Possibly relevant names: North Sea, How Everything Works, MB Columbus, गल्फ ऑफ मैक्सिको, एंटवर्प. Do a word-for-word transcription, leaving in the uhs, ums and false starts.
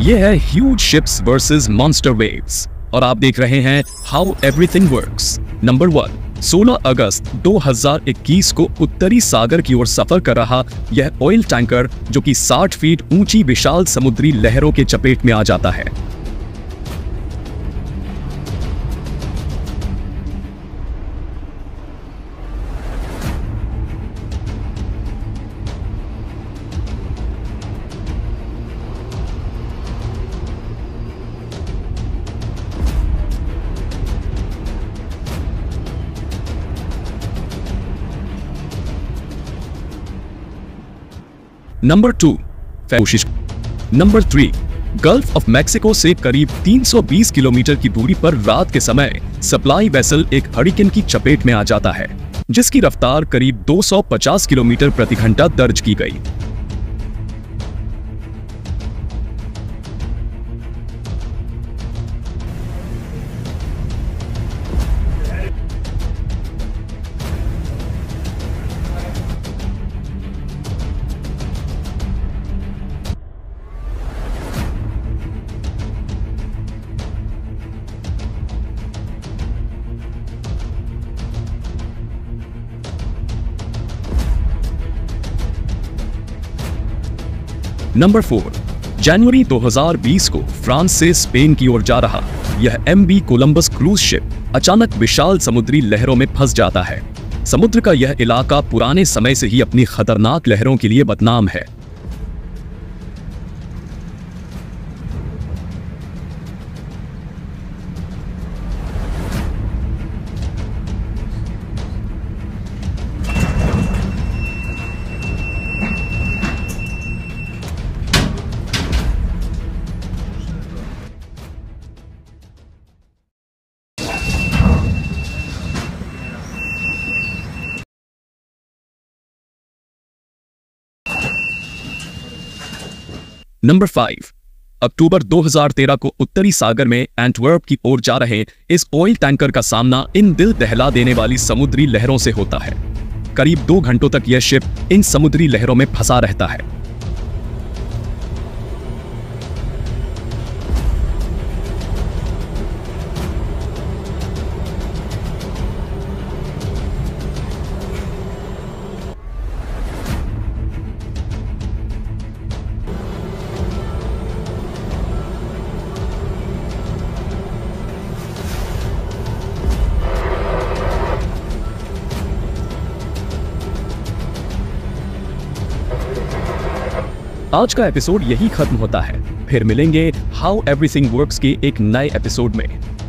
ये है huge ships versus monster waves और आप देख रहे हैं how everything works. Number one, सोलह अगस्त दो हज़ार इक्कीस को उत्तरी सागर की ओर सफर कर रहा यह ऑयल टैंकर जो कि साठ फीट ऊंची विशाल समुद्री लहरों के चपेट में आ जाता है। नंबर टू, कोशिश। Number three, गल्फ ऑफ मैक्सिको से करीब तीन सौ बीस किलोमीटर की दूरी पर रात के समय सप्लाई वेसल एक हरिकेन की चपेट में आ जाता है जिसकी रफ्तार करीब दो सौ पचास किलोमीटर प्रति घंटा दर्ज की गई। नंबर फोर, जनवरी दो हज़ार बीस को फ्रांस से स्पेन की ओर जा रहा यह एमबी कोलंबस क्रूज शिप अचानक विशाल समुद्री लहरों में फंस जाता है। समुद्र का यह इलाका पुराने समय से ही अपनी खतरनाक लहरों के लिए बदनाम है। नंबर फाइव, अक्टूबर दो हज़ार तेरह को उत्तरी सागर में एंटवर्प की ओर जा रहे इस ऑयल टैंकर का सामना इन दिल दहला देने वाली समुद्री लहरों से होता है। करीब दो घंटों तक यह शिप इन समुद्री लहरों में फंसा रहता है। आज का एपिसोड यही खत्म होता है, फिर मिलेंगे हाउ एवरीथिंग वर्क्स के एक नए एपिसोड में।